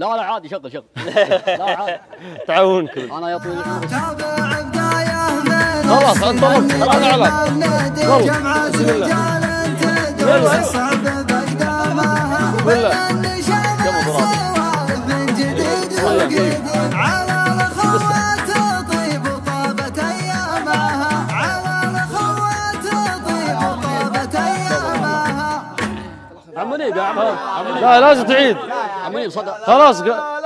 لا لا عادي شغل شغل لا عادي تعاونكم. انا يا طويل العمر خلاص انطلق الان اعلان يلا بسم الله يلا صعب بيضاء ما هو من شمس من جديد وجديد على الخوات طيب وطابت ايامها على الخوات طيب وطابت ايامها. عم منيب يا عم لا لازم تعيد عم منيب صدق خلاص لا يا لا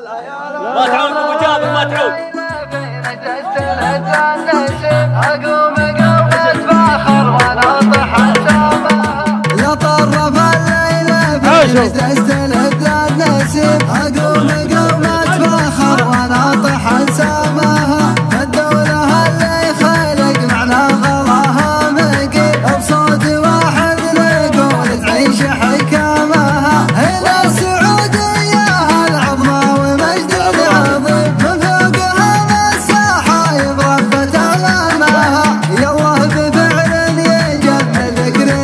لا يا لا ما تعود ابو جابر ما تعود اقوم قبل فاخر وانا اطحن لطرف الليله في مجلس الهداد نسيم اقوم قومه فاخر وانا اطحن سماها الدوله اللي خلق معنا غلاها مقيم بصوت واحد نقول تعيش حكامها الى السعوديه العظمى ومجد العظيم من فوقها السحايب ربت امامها يا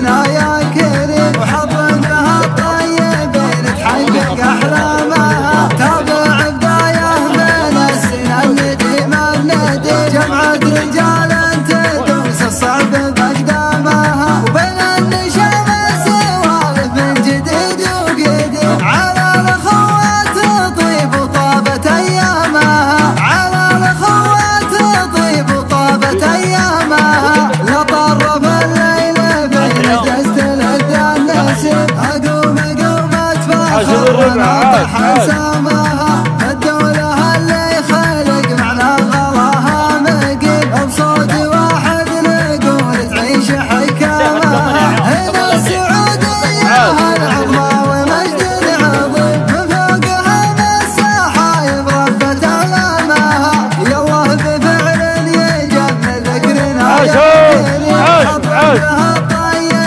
الله بفعل يجمل ذكرنا يا كريم وحضنها الطيبين تحقق احلامها تابع بدايه من السنه النديم النديم جمعت رجال تدوس الصعب باقدامها وبين النشام سوالف من جديد وقديم على الاخوات طيب وطابت ايامها على الاخوات طيب وطابت ايامها لطرف الليله في مجلس الهدى النسيم اقوم قومه فاخر وانا اطحن سماها الدوله اللي خلق معنا غلاها مقيم بصوت واحد نقول تعيش حكامها هنا السعوديه العظمى ومجد العظيم من فوقها السحايب ربت علامها يا الله بفعل يجمل ذكرنا يا كريم حضنها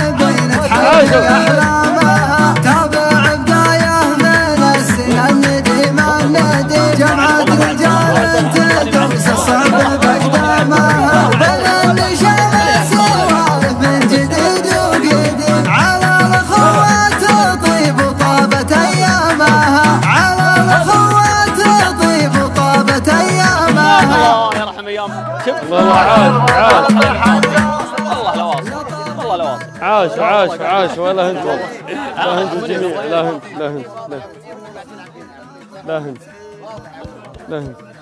الطيبين تحقق احلامها تابع بدايه من السنه النديم النديم جمعت رجال تدوس الصعب باقدامها بلا النشام سوالف من جديد وقديم على الاخوات طيب وطابت ايامها على الاخوات طيب وطابت ايامها الله يرحم ايامك شوف والله عاد عاد والله لا واصل والله لا واصل عاش عاش عاش ولا هنت والله لا هنت الجميع لا هنت لا هنت لا هنت لا هنت